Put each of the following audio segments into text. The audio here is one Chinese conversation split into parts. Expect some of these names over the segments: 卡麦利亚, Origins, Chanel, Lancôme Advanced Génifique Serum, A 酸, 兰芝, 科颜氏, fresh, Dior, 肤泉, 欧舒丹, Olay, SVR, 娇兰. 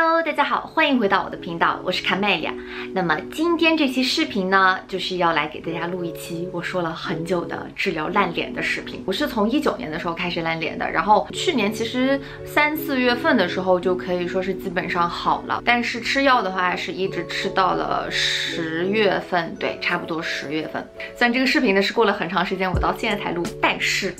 Hello， 大家好，欢迎回到我的频道，我是卡麦利亚。那么今天这期视频呢，就是要来给大家录一期我说了很久的治疗烂脸的视频。我是从19年的时候开始烂脸的，然后去年其实3、4月份的时候就可以说是基本上好了，但是吃药的话是一直吃到了10月份，对，差不多10月份。虽然这个视频呢是过了很长时间，我到现在才录，但是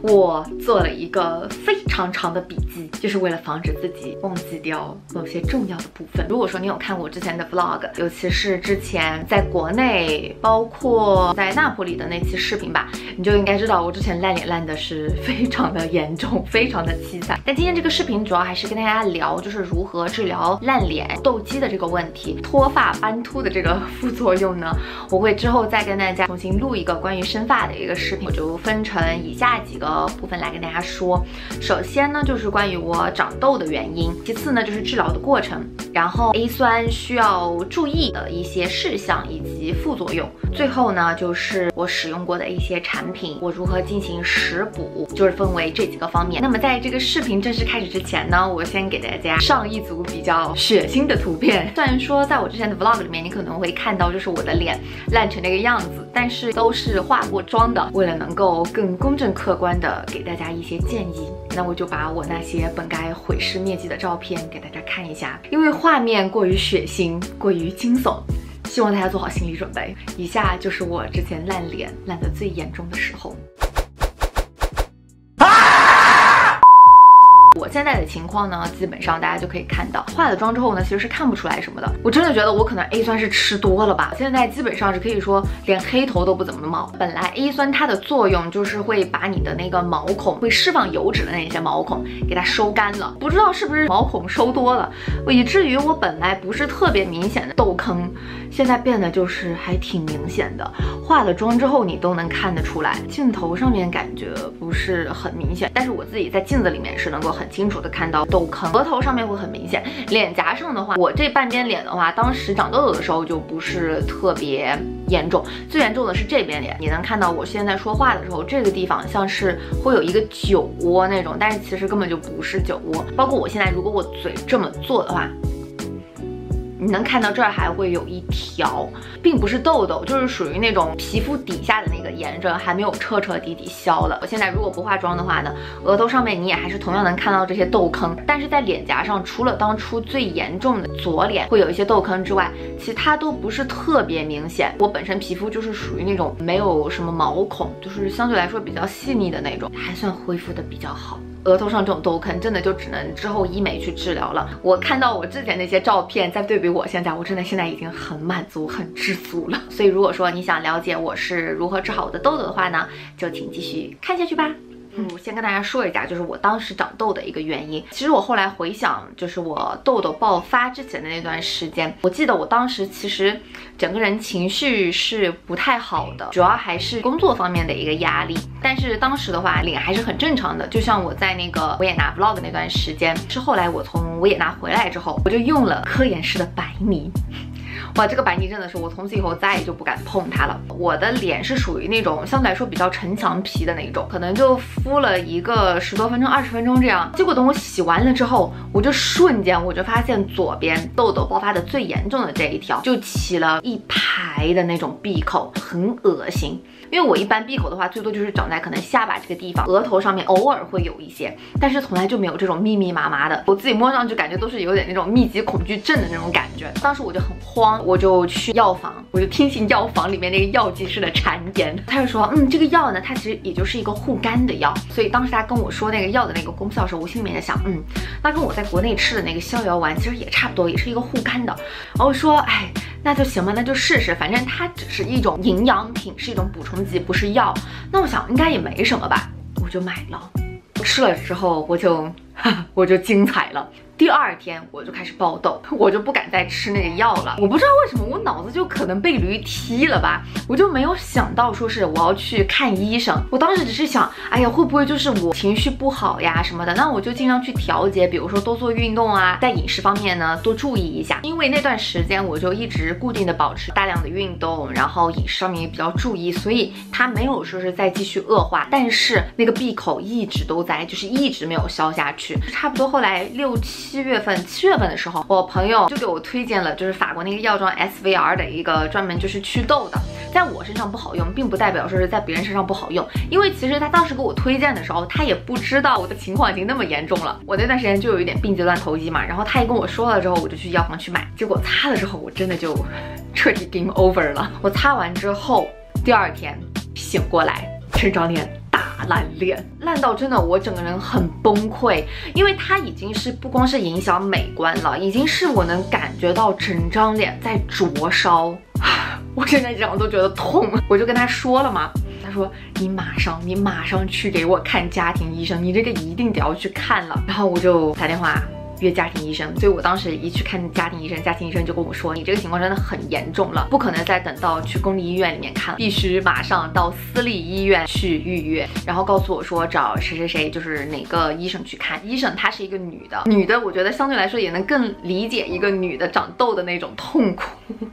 我做了一个非常长的笔记，就是为了防止自己忘记掉某些重要的部分。如果说你有看我之前的 vlog， 尤其是之前在国内，包括在那不里的那期视频吧，你就应该知道我之前烂脸烂的是非常的严重，非常的凄惨。但今天这个视频主要还是跟大家聊，就是如何治疗烂脸、痘肌的这个问题，脱发、斑秃的这个副作用呢，我会之后再跟大家重新录一个关于生发的一个视频，我就分成以下几个部分来跟大家说。首先呢，就是关于我长痘的原因，其次呢就是治疗的过程，然后 A 酸需要注意的一些事项以及副作用，最后呢就是我使用过的一些产品，我如何进行食补，就是分为这几个方面。那么在这个视频正式开始之前呢，我先给大家上一组比较血腥的图片。虽然说在我之前的 vlog 里面你可能会看到就是我的脸烂成那个样子，但是都是化过妆的，为了能够更公正客观的给大家一些建议，那我就把我那些本该毁尸灭迹的照片给大家看一下，因为画面过于血腥，过于惊悚，希望大家做好心理准备。以下就是我之前烂脸烂得最严重的时候。我现在的情况呢，基本上大家就可以看到，化了妆之后呢，其实是看不出来什么的。我真的觉得我可能 A 酸是吃多了吧，现在基本上是可以说连黑头都不怎么冒。本来 A 酸它的作用就是会把你的那个毛孔，会释放油脂的那些毛孔给它收干了，不知道是不是毛孔收多了，以至于我本来不是特别明显的痘坑，现在变得就是还挺明显的。化了妆之后你都能看得出来，镜头上面感觉不是很明显，但是我自己在镜子里面是能够很清楚的看到痘坑，额头上面会很明显。脸颊上的话，我这半边脸的话，当时长痘痘的时候就不是特别严重，最严重的是这边脸。你能看到我现在说话的时候，这个地方像是会有一个酒窝那种，但是其实根本就不是酒窝。包括我现在，如果我嘴这么做的话，你能看到这儿还会有一条，并不是痘痘，就是属于那种皮肤底下的那个炎症还没有彻彻底底消了。我现在如果不化妆的话呢，额头上面你也还是同样能看到这些痘坑，但是在脸颊上，除了当初最严重的左脸会有一些痘坑之外，其他都不是特别明显。我本身皮肤就是属于那种没有什么毛孔，就是相对来说比较细腻的那种，还算恢复的比较好。额头上这种痘坑真的就只能之后医美去治疗了。我看到我之前那些照片，再对比我现在，我真的现在已经很满足、很知足了。所以如果说你想了解我是如何治好我的痘痘的话呢，就请继续看下去吧。先跟大家说一下，就是我当时长痘的一个原因。其实我后来回想，就是我痘痘爆发之前的那段时间，我记得我当时其实整个人情绪是不太好的，主要还是工作方面的一个压力。但是当时的话，脸还是很正常的，就像我在那个维也纳 vlog 那段时间，是后来我从维也纳回来之后，我就用了科颜氏的白泥。哇，这个白泥真的是，我从此以后再也就不敢碰它了。我的脸是属于那种相对来说比较城墙皮的那种，可能就敷了一个10多分钟、20分钟这样。结果等我洗完了之后，我就瞬间我就发现左边痘痘爆发的最严重的这一条，就起了一排的那种闭口，很恶心。因为我一般闭口的话，最多就是长在可能下巴这个地方，额头上面偶尔会有一些，但是从来就没有这种密密麻麻的。我自己摸上去感觉都是有点那种密集恐惧症的那种感觉。当时我就很慌，我就去药房，我就听信药房里面那个药剂师的谗言，他就说，这个药呢，它其实也就是一个护肝的药。所以当时他跟我说那个药的那个功效的时候，我心里面在想，那跟我在国内吃的那个逍遥丸其实也差不多，也是一个护肝的。然后我说，哎，那就行吧，那就试试，反正它只是一种营养品，是一种补充剂，不是药，那我想应该也没什么吧，我就买了。吃了之后我就精彩了。第二天我就开始爆痘，我就不敢再吃那个药了。我不知道为什么，我脑子就可能被驴踢了吧，我就没有想到说是我要去看医生。我当时只是想，哎呀，会不会就是我情绪不好呀什么的，那我就尽量去调节，比如说多做运动啊，在饮食方面呢多注意一下。因为那段时间我就一直固定的保持大量的运动，然后饮食上面也比较注意，所以它没有说是再继续恶化，但是那个闭口一直都在，就是一直没有消下去。差不多后来6、7 7月份的时候，我朋友就给我推荐了就是法国那个药妆 SVR 的一个专门就是祛痘的，在我身上不好用，并不代表说是在别人身上不好用，因为其实他当时给我推荐的时候，他也不知道我的情况已经那么严重了。我那段时间就有一点病急乱投医嘛，然后他也跟我说了之后，我就去药房去买，结果擦了之后，我真的就彻底 game over 了。我擦完之后，第二天醒过来，这张脸。大烂脸，烂到真的我整个人很崩溃，因为它已经是不光是影响美观了，已经是我能感觉到整张脸在灼烧，我现在讲都觉得痛。我就跟他说了嘛，他说你马上去给我看家庭医生，你这个一定得要去看了。然后我就打电话。约家庭医生，所以我当时一去看家庭医生，家庭医生就跟我说，你这个情况真的很严重了，不可能再等到去公立医院里面看，必须马上到私立医院去预约，然后告诉我说找谁谁谁，就是哪个医生去看。医生她是一个女的，我觉得相对来说也能更理解一个女的长痘的那种痛苦，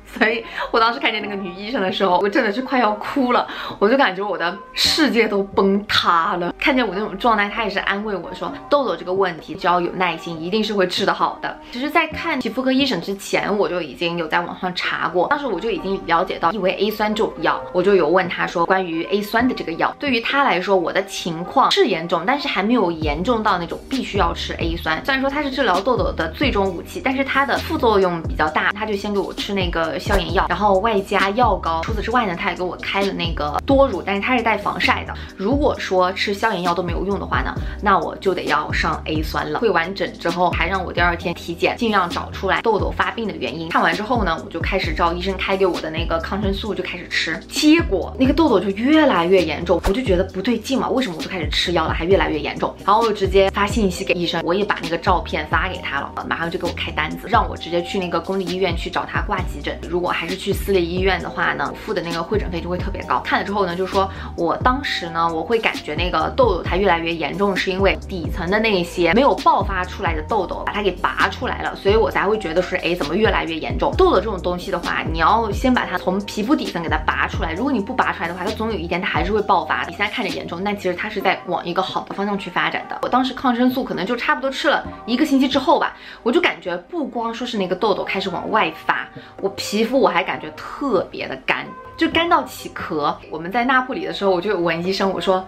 所以我当时看见那个女医生的时候，我真的是快要哭了，我就感觉我的世界都崩塌了。看见我那种状态，她也是安慰我说，痘痘这个问题只要有耐心，一定是会治得好的。其实在看皮肤科医生之前，我就已经有在网上查过，当时我就已经了解到一为 A 酸这种药，我就有问他说关于 A 酸的这个药，对于他来说我的情况是严重，但是还没有严重到那种必须要吃 A 酸，虽然说它是治疗痘痘的最终武器，但是它的副作用比较大，他就先给我吃那个消炎药，然后外加药膏。除此之外呢，他也给我开了那个多乳，但是它是带防晒的，如果说吃消炎药都没有用的话呢，那我就得要上 A 酸了。会完整之后还让我第二天体检，尽量找出来痘痘发病的原因。看完之后呢，我就开始照医生开给我的那个抗生素就开始吃，结果那个痘痘就越来越严重，我就觉得不对劲嘛，为什么我就开始吃药了，还越来越严重？然后我就直接发信息给医生，我也把那个照片发给他了，马上就给我开单子，让我直接去那个公立医院去找他挂急诊。如果还是去私立医院的话呢，我付的那个会诊费就会特别高。看了之后呢，就说我当时呢，我会感觉那个痘痘它越来越严重，是因为底层的那些没有爆发出来的痘痘把它给拔出来了，所以我才会觉得是怎么越来越严重。痘痘这种东西的话，你要先把它从皮肤底层给它拔出来，如果你不拔出来的话，它总有一天它还是会爆发。你现在看着严重，但其实它是在往一个好的方向去发展的。我当时抗生素可能就差不多吃了一个星期之后吧，我就感觉不光说是那个痘痘开始往外发，我皮肤我还感觉特别的干，就干到起壳。我们在那不里的时候，我就问医生，我说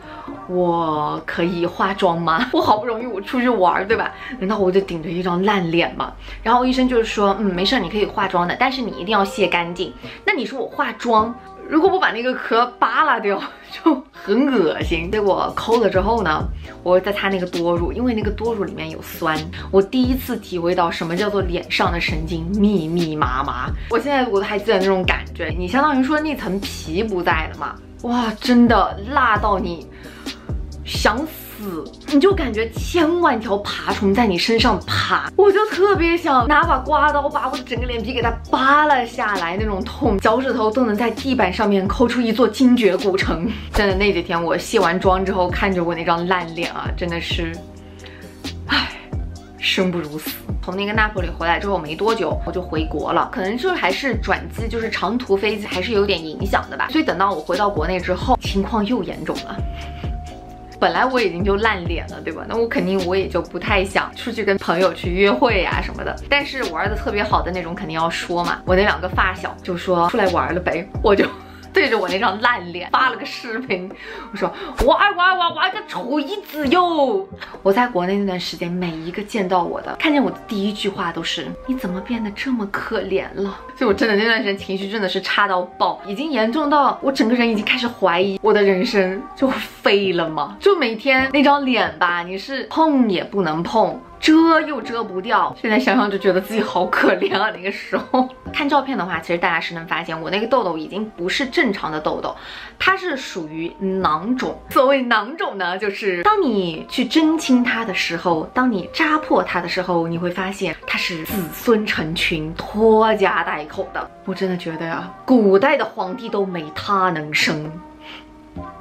我可以化妆吗？我好不容易我出去玩，对吧？难道我就顶着一张烂脸吗？然后医生就是说，没事，你可以化妆的，但是你一定要卸干净。那你说我化妆？如果不把那个壳扒拉掉就很恶心。结果抠了之后呢，我再擦那个多乳，因为那个多乳里面有酸，我第一次体会到什么叫做脸上的神经密密麻麻。我现在我都还记得那种感觉，你相当于说那层皮不在了嘛，哇，真的辣到你想死，你就感觉千万条爬虫在你身上爬，我就特别想拿把刮刀把我的整个脸皮给它扒拉下来那种痛，脚趾头都能在地板上面抠出一座精绝古城。真的那几天我卸完妆之后，看着我那张烂脸啊，真的是，唉，生不如死。从那个那不里回来之后没多久，我就回国了，可能就是还是转机，就是长途飞机还是有点影响的吧，所以等到我回到国内之后，情况又严重了。本来我已经就烂脸了，对吧？那我肯定我也就不太想出去跟朋友去约会啊什么的。但是玩的特别好的那种肯定要说嘛。我那两个发小就说出来玩了呗，我就对着我那张烂脸发了个视频，我说玩个锤子哟！我在国内那段时间，每一个见到我的，看见我的第一句话都是你怎么变得这么可怜了？所以我真的那段时间情绪真的是差到爆，已经严重到我整个人已经开始怀疑我的人生就废了吗？就每天那张脸吧，你是碰也不能碰，遮又遮不掉，现在想想就觉得自己好可怜啊！那个时候看照片的话，其实大家是能发现我那个痘痘已经不是正常的痘痘，它是属于囊肿。所谓囊肿呢，就是当你去针清它的时候，当你扎破它的时候，你会发现它是子孙成群、拖家带口的。我真的觉得呀，古代的皇帝都没它能生。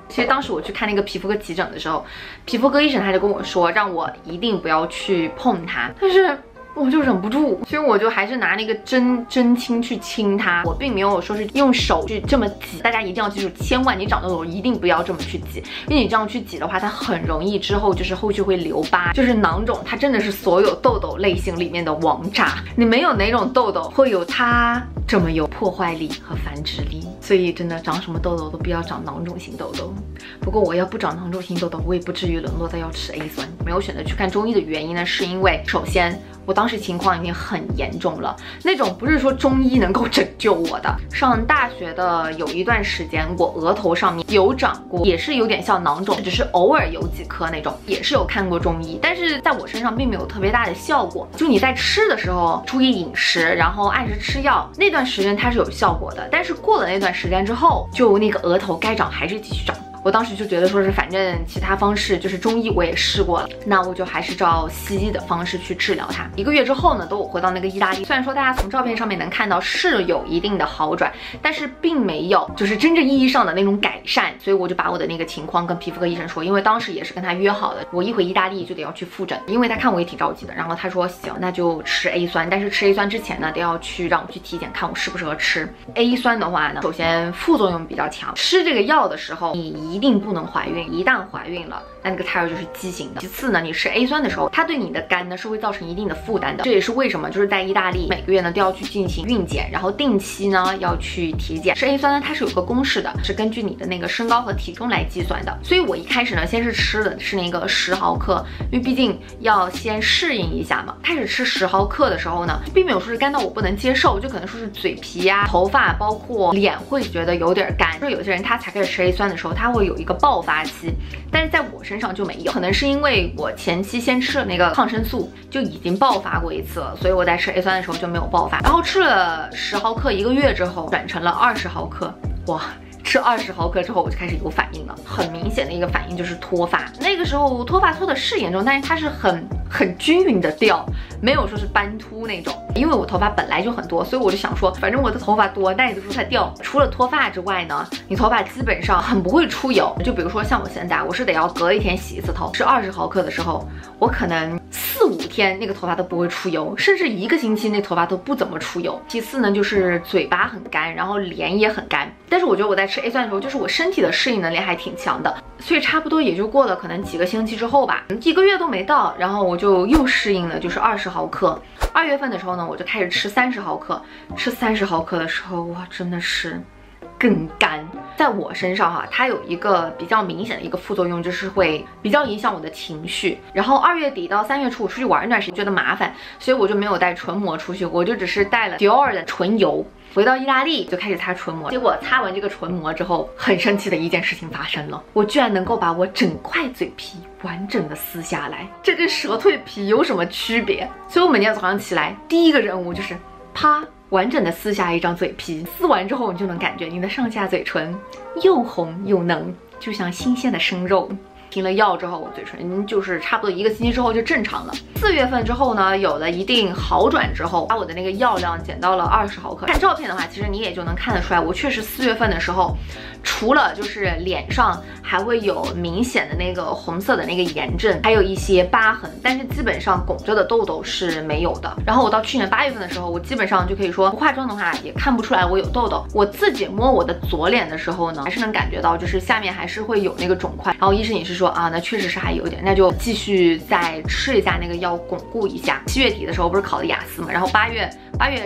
其实当时我去看那个皮肤科急诊的时候，皮肤科医生他就跟我说，让我一定不要去碰它。但是我就忍不住，所以我就还是拿那个真青去清它，我并没有说是用手去这么挤。大家一定要记住，千万你长痘痘一定不要这么去挤，因为你这样去挤的话，它很容易之后就是后续会留疤，就是囊肿，它真的是所有痘痘类型里面的王炸，你没有哪种痘痘会有它这么有破坏力和繁殖力。所以真的长什么痘痘都不要长囊肿型痘痘。不过我要不长囊肿型痘痘，我也不至于沦落到要吃 A 酸。没有选择去看中医的原因呢，是因为首先我当时情况已经很严重了，那种不是说中医能够拯救我的。上大学的有一段时间，我额头上面有长过，也是有点像囊肿，只是偶尔有几颗那种，也是有看过中医，但是在我身上并没有特别大的效果。就你在吃的时候注意饮食，然后按时吃药，那段时间它是有效果的，但是过了那段时间之后，就那个额头该长还是继续长。我当时就觉得说是反正其他方式就是中医我也试过了，那我就还是照西医的方式去治疗它。1个月之后呢，等我回到那个意大利，虽然说大家从照片上面能看到是有一定的好转，但是并没有就是真正意义上的那种改善，所以我就把我的那个情况跟皮肤科医生说，因为当时也是跟他约好的，我一回意大利就得要去复诊，因为他看我也挺着急的，然后他说行，那就吃 A 酸，但是吃 A 酸之前呢，得要去让我去体检看我适不适合吃 A 酸的话呢，首先副作用比较强，吃这个药的时候你一定不能怀孕，一旦怀孕了，那那个胎儿就是畸形的。其次呢，你吃 A 酸的时候，它对你的肝呢是会造成一定的负担的。这也是为什么就是在意大利每个月呢都要去进行孕检，然后定期呢要去体检。吃 A 酸呢它是有个公式的，是根据你的那个身高和体重来计算的。所以我一开始呢先是吃的是那个10毫克，因为毕竟要先适应一下嘛。开始吃10毫克的时候呢，并没有说是干到我不能接受，就可能说是嘴皮呀、头发包括脸会觉得有点干。就是有些人他才开始吃 A 酸的时候，他会有一个爆发期，但是在我身上就没有，可能是因为我前期先吃了那个抗生素就已经爆发过一次了，所以我在吃 A 酸的时候就没有爆发。然后吃了10毫克1个月之后，转成了20毫克，哇！吃20毫克之后，我就开始有反应了，很明显的一个反应就是脱发。那个时候脱发脱的是严重，但是它是很均匀的掉，没有说是斑秃那种。因为我头发本来就很多，所以我就想说，反正我的头发多，那也就是它掉。除了脱发之外呢，你头发基本上很不会出油。就比如说像我现在，我是得要隔一天洗一次头。吃20毫克的时候，我可能4、5天那个头发都不会出油，甚至1个星期那头发都不怎么出油。其次呢，就是嘴巴很干，然后脸也很干。但是我觉得我在吃 A 酸的时候，就是我身体的适应能力还挺强的，所以差不多也就过了可能几个星期之后吧，1个月都没到，然后我就又适应了，就是20毫克。2月份的时候呢，我就开始吃30毫克，吃30毫克的时候，哇，真的是更干。在我身上哈，它有一个比较明显的一个副作用，就是会比较影响我的情绪。然后2月底到3月初，我出去玩一段时间，觉得麻烦，所以我就没有带唇膜出去，我就只是带了 Dior 的唇油。回到意大利就开始擦唇膜，结果擦完这个唇膜之后，很神奇的一件事情发生了，我居然能够把我整块嘴皮完整的撕下来，这跟蛇蜕皮有什么区别？所以我每天早上起来，第一个任务就是啪，完整的撕下一张嘴皮。撕完之后，你就能感觉你的上下嘴唇又红又嫩，就像新鲜的生肉。停了药之后，我嘴唇就是差不多1个星期之后就正常了。4月份之后呢，有了一定好转之后，把我的那个药量减到了20毫克。看照片的话，其实你也就能看得出来，我确实4月份的时候，除了就是脸上还会有明显的那个红色的那个炎症，还有一些疤痕，但是基本上拱着的痘痘是没有的。然后我到去年8月份的时候，我基本上就可以说不化妆的话也看不出来我有痘痘。我自己摸我的左脸的时候呢，还是能感觉到就是下面还是会有那个肿块。然后医生也是说啊，那确实是还有点，那就继续再吃一下那个药巩固一下。7月底的时候不是考了雅思嘛，然后八月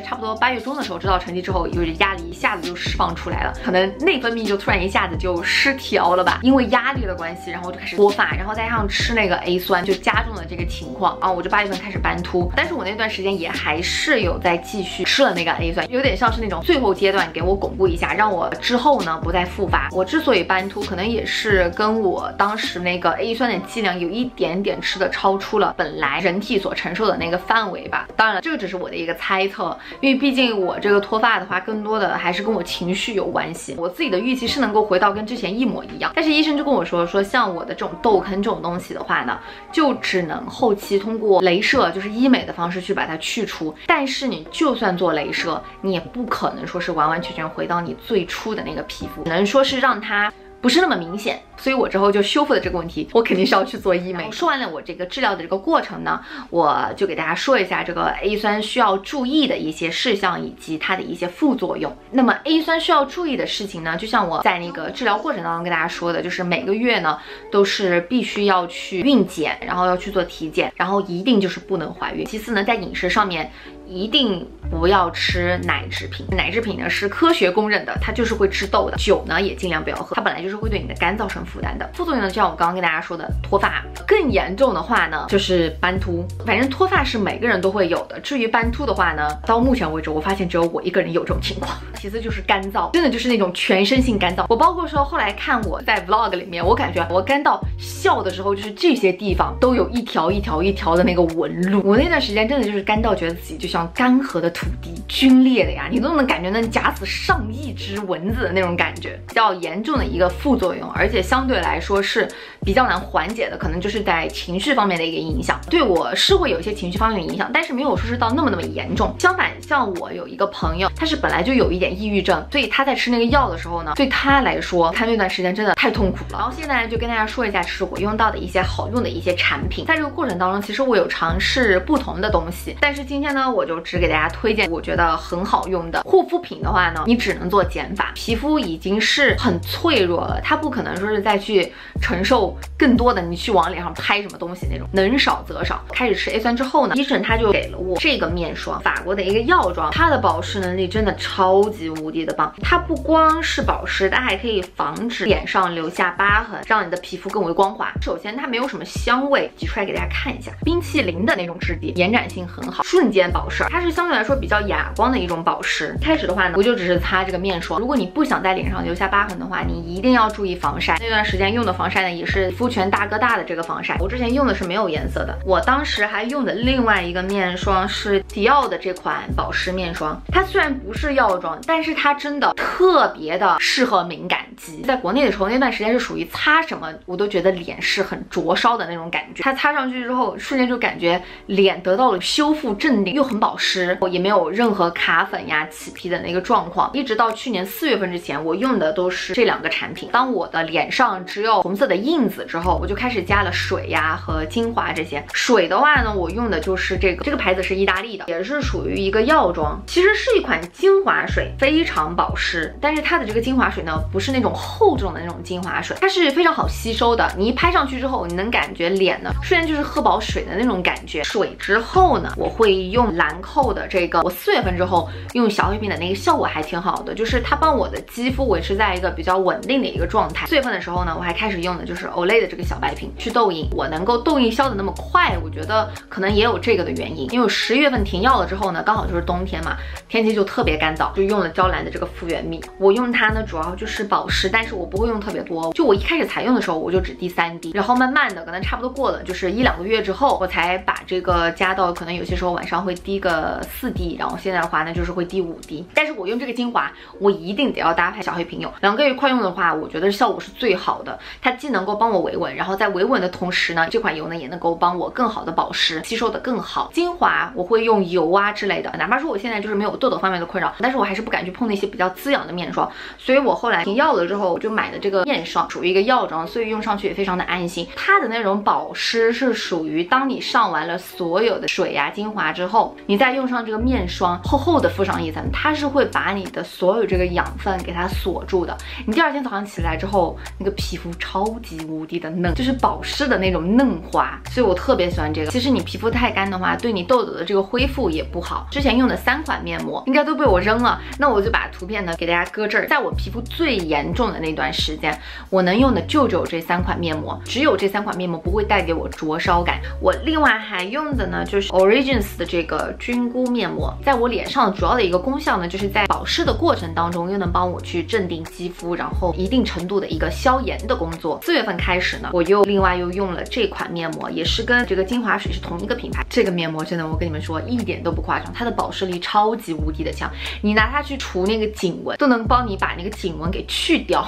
差不多8月中的时候知道成绩之后，就是压力一下子就释放出来了，可能内分泌就突然一下子就失调了吧，因为压力的关系，然后就开始脱发，然后再加上吃那个 A 酸，就加重了这个情况啊。我就8月份开始斑秃，但是我那段时间也还是有在继续吃了那个 A 酸，有点像是那种最后阶段给我巩固一下，让我之后呢不再复发。我之所以斑秃，可能也是跟我当时那个 A 酸的剂量有一点点吃的超出了本来人体所承受的那个范围吧。当然了，这个只是我的一个猜测，因为毕竟我这个脱发的话，更多的还是跟我情绪有关系。我自己的预期是能够回到跟之前一模一样，但是医生就跟我说像我的这种痘坑这种东西的话呢，就只能后期通过镭射，就是医美的方式去把它去除。但是你就算做镭射，你也不可能说是完完全全回到你最初的那个皮肤，只能说是让它不是那么明显，所以我之后就修复了这个问题，我肯定是要去做医美。说完了我这个治疗的这个过程呢，我就给大家说一下这个 A 酸需要注意的一些事项以及它的一些副作用。那么 A 酸需要注意的事情呢，就像我在那个治疗过程当中跟大家说的，就是每个月呢都是必须要去孕检，然后要去做体检，然后一定就是不能怀孕。其次呢，在饮食上面一定不要吃奶制品，奶制品呢是科学公认的，它就是会致痘的。酒呢也尽量不要喝，它本来就是会对你的肝造成负担的。副作用呢，就像我刚刚跟大家说的，脱发。更严重的话呢，就是斑秃。反正脱发是每个人都会有的，至于斑秃的话呢，到目前为止我发现只有我一个人有这种情况。其次就是干燥，真的就是那种全身性干燥。我包括说后来看我在 vlog 里面，我感觉我干到笑的时候，就是这些地方都有一条一条一条的那个纹路。我那段时间真的就是干到觉得自己就像干涸的土地，皲裂的呀，你都能感觉那夹死上亿只蚊子的那种感觉。比较严重的一个副作用，而且相对来说是比较难缓解的，可能就是在情绪方面的一个影响。对我是会有一些情绪方面的影响，但是没有说是到那么严重。相反，像我有一个朋友，他是本来就有一点抑郁症，所以他在吃那个药的时候呢，对他来说，他那段时间真的太痛苦了。然后现在就跟大家说一下，就是我用到的一些好用的一些产品。在这个过程当中，其实我有尝试不同的东西，但是今天呢，我就只给大家推荐我觉得很好用的护肤品的话呢，你只能做减法。皮肤已经是很脆弱了，它不可能说是再去承受更多的，你去往脸上拍什么东西那种，能少则少。开始吃 A 酸之后呢，医生他就给了我这个面霜，法国的一个药妆，它的保湿能力真的超级无敌的棒。它不光是保湿，它还可以防止脸上留下疤痕，让你的皮肤更为光滑。首先它没有什么香味，挤出来给大家看一下，冰淇淋的那种质地，延展性很好，瞬间保湿。它是相对来说比较哑光的一种保湿。开始的话呢，我就只是擦这个面霜。如果你不想在脸上留下疤痕的话，你一定要注意防晒。那段时间用的防晒呢，也是肤泉大哥大的这个防晒。我之前用的是没有颜色的，我当时还用的另外一个面霜是Dior的这款保湿面霜。它虽然不是药妆，但是它真的特别的适合敏感肌。在国内的时候，那段时间是属于擦什么我都觉得脸是很灼烧的那种感觉。它擦上去之后，瞬间就感觉脸得到了修复镇定，又很保湿，也没有任何卡粉呀、起皮的那个状况。一直到去年4月份之前，我用的都是这两个产品。当我的脸上只有红色的印子之后，我就开始加了水呀和精华这些。水的话呢，我用的就是这个牌子是意大利的，也是属于一个药妆，其实是一款精华水，非常保湿。但是它的这个精华水呢，不是那种厚重的那种精华水，它是非常好吸收的。你一拍上去之后，你能感觉脸呢瞬间就是喝饱水的那种感觉。水之后呢，我会用兰蔻的这个，我4月份之后用小黑瓶的那个效果还挺好的，就是它帮我的肌肤维持在一个比较稳定的一个状态。4月份的时候呢，我还开始用的就是 Olay 的这个小白瓶去痘印。我能够痘印消的那么快，我觉得可能也有这个的原因，因为我10月份停药了之后呢，刚好就是冬天嘛，天气就特别干燥，就用了娇兰的这个复原蜜。我用它呢主要就是保湿，但是我不会用特别多。就我一开始采用的时候，我就只滴3滴，然后慢慢的可能差不多过了就是1-2个月之后，我才把这个加到，可能有些时候晚上会滴个4滴，然后现在的话呢就是会滴5滴。但是我用这个精华，我一定得要搭配小黑瓶用。2个月快用的话，我觉得效果是最好的。它既能够帮我维稳，然后在维稳的同时呢，这款油呢也能够帮我更好的保湿，吸收的更好。精华我会用油啊之类的，哪怕说我现在就是没有痘痘方面的困扰，但是我还是不敢去碰那些比较滋养的面霜。所以我后来停药了之后，我就买的这个面霜属于一个药妆，所以用上去也非常的安心。它的那种保湿是属于当你上完了所有的水啊精华之后，你再用上这个面霜，厚厚的敷上一层，它是会把你的所有这个养分给它锁住的。你第2天早上起来之后，那个皮肤超级无敌的嫩，就是保湿的那种嫩滑，所以我特别喜欢这个。其实你皮肤太干的话，对你痘痘的这个恢复也不好。之前用的3款面膜应该都被我扔了，那我就把图片呢给大家搁这儿。在我皮肤最严重的那段时间，我能用的就只有这3款面膜，只有这3款面膜不会带给我灼烧感。我另外还用的呢就是 Origins 的这个菌菇面膜，在我脸上主要的一个功效呢，就是在保湿的过程当中又能帮我去镇定肌肤，然后一定程度的一个消炎的工作。4月份开始呢，我另外又用了这款面膜，也是跟这个精华水是同一个品牌。这个面膜真的，我跟你们说一点都不夸张，它的保湿力超级无敌的强，你拿它去除那个颈纹，都能帮你把那个颈纹给去掉，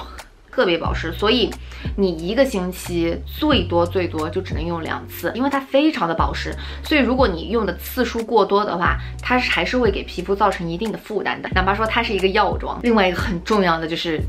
特别保湿。所以你1个星期最多就只能用2次，因为它非常的保湿。所以如果你用的次数过多的话，它还是会给皮肤造成一定的负担的，哪怕说它是一个药妆。另外一个很重要的就是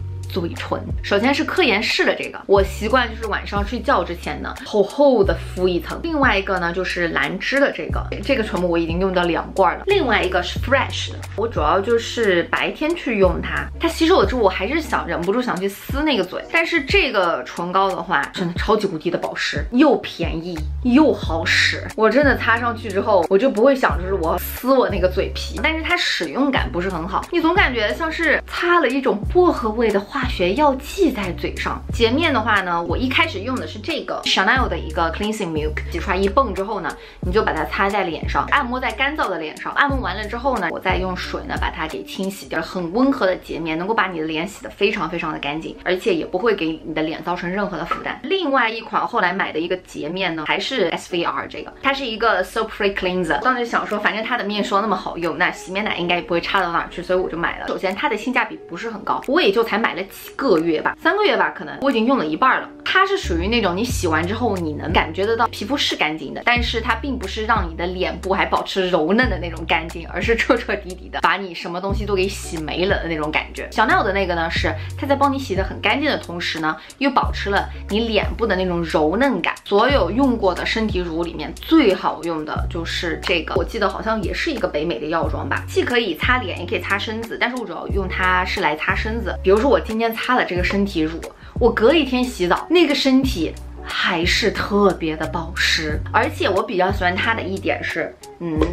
嘴唇。首先是科颜氏的这个，我习惯就是晚上睡觉之前呢，厚厚的敷一层。另外一个呢就是兰芝的这个，这个唇膜我已经用到2罐了。另外一个是 fresh 的，我主要就是白天去用它，它吸收了之后，我还是忍不住想去撕那个嘴。但是这个唇膏的话，真的超级无敌的保湿，又便宜又好使。我真的擦上去之后，我就不会想就是我撕我那个嘴皮，但是它使用感不是很好，你总感觉像是擦了一种薄荷味的化学药剂在嘴上。洁面的话呢，我一开始用的是这个 Chanel 的一个 Cleansing Milk， 挤出来一泵之后呢，你就把它擦在脸上，按摩在干燥的脸上。按摩完了之后呢，我再用水呢把它给清洗掉，很温和的洁面能够把你的脸洗得非常的干净，而且也不会给你的脸造成任何的负担。另外一款后来买的一个洁面呢，还是 SVR 这个，它是一个 Soap Free Cleanser。当时想说，反正它的面霜那么好用，那洗面奶应该也不会差到哪儿去，所以我就买了。首先它的性价比不是很高，我也就才买了几个月吧，3个月吧，可能我已经用了1半了。它是属于那种你洗完之后你能感觉得到皮肤是干净的，但是它并不是让你的脸部还保持柔嫩的那种干净，而是彻底的把你什么东西都给洗没了的那种感觉。小奈的那个呢，是它在帮你洗得很干净的同时呢，又保持了你脸部的那种柔嫩感。所有用过的身体乳里面最好用的就是这个，我记得好像也是一个北美的药妆吧，既可以擦脸也可以擦身子，但是我主要用它是来擦身子。比如说我今天擦了这个身体乳，我隔一天洗澡，那个身体还是特别的保湿。而且我比较喜欢它的一点是，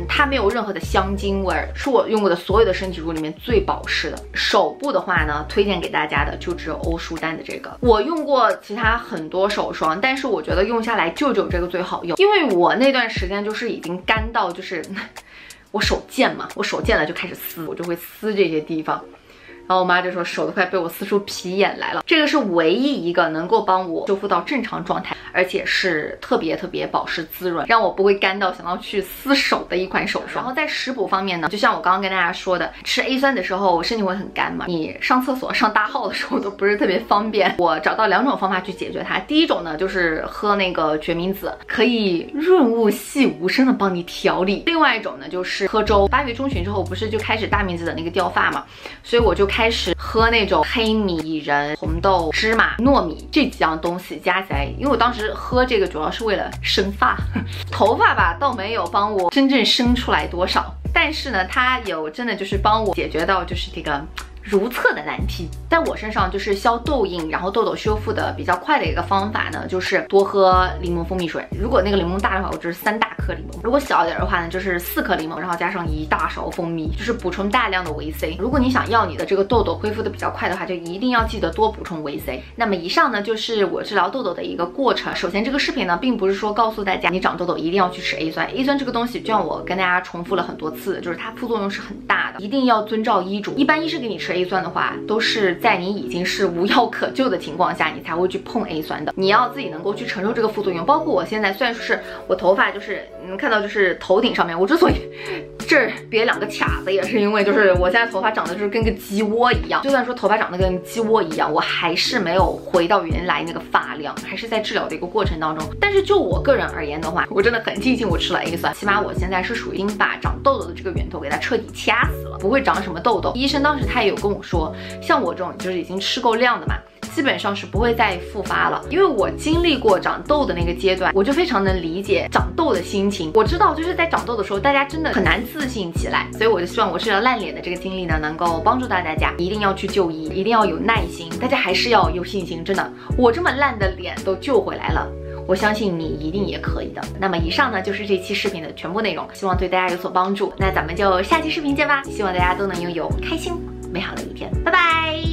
它没有任何的香精味儿，是我用过的所有的身体乳里面最保湿的。手部的话呢，推荐给大家的就只有欧舒丹的这个。我用过其他很多手霜，但是我觉得用下来就只有这个最好用，因为我那段时间就是已经干到就是我手贱嘛，我手贱了就开始撕，我就会撕这些地方。然后我妈就说手都快被我撕出皮眼来了。这个是唯一一个能够帮我修复到正常状态，而且是特别保湿滋润，让我不会干到想要去撕手的一款手霜。然后在食补方面呢，就像我刚刚跟大家说的，吃 A 酸的时候身体会很干嘛，你上厕所上大号的时候都不是特别方便。我找到2种方法去解决它。第一种呢，就是喝那个决明子，可以润物细无声的帮你调理。另外一种呢，就是喝粥。8月中旬之后不是就开始大明子的那个掉发嘛，所以我就开始喝那种黑米、薏仁、红豆、芝麻、糯米这几样东西加起来，因为我当时喝这个主要是为了生发，头发吧倒没有帮我真正生出来多少，但是呢，它有真的就是帮我解决到就是这个如厕的难题。在我身上就是消痘印，然后痘痘修复的比较快的一个方法呢，就是多喝柠檬蜂蜜水。如果那个柠檬大的话，我就是3大颗柠檬；如果小一点的话呢，就是4颗柠檬，然后加上1大勺蜂蜜，就是补充大量的维 C。如果你想要你的这个痘痘恢复的比较快的话，就一定要记得多补充维 C。那么以上呢，就是我治疗痘痘的一个过程。首先这个视频呢，并不是说告诉大家你长痘痘一定要去吃 A 酸， A 酸这个东西就像我跟大家重复了很多次，就是它副作用是很大的，一定要遵照医嘱。一般医师给你吃 A 酸的话，都是在你已经是无药可救的情况下，你才会去碰 A 酸的。你要自己能够去承受这个副作用。包括我现在，虽然说是我头发就是能看到就是头顶上面，我之所以这儿别2个卡子，也是因为就是我现在头发长得就是跟个鸡窝一样。就算说头发长得跟鸡窝一样，我还是没有回到原来那个发量，还是在治疗的一个过程当中。但是就我个人而言的话，我真的很庆幸我吃了 A 酸，起码我现在是属于已经把长痘痘的这个源头给它彻底掐死了，不会长什么痘痘。医生当时他也有跟我说，像我这种就是已经吃够量的嘛，基本上是不会再复发了。因为我经历过长痘的那个阶段，我就非常能理解长痘的心情。我知道就是在长痘的时候，大家真的很难自信起来，所以我就希望我治疗烂脸的这个经历呢，能够帮助到大家。一定要去就医，一定要有耐心，大家还是要有信心。真的，我这么烂的脸都救回来了，我相信你一定也可以的。那么以上呢，就是这期视频的全部内容，希望对大家有所帮助。那咱们就下期视频见吧，希望大家都能拥有开心美好的一天，拜拜。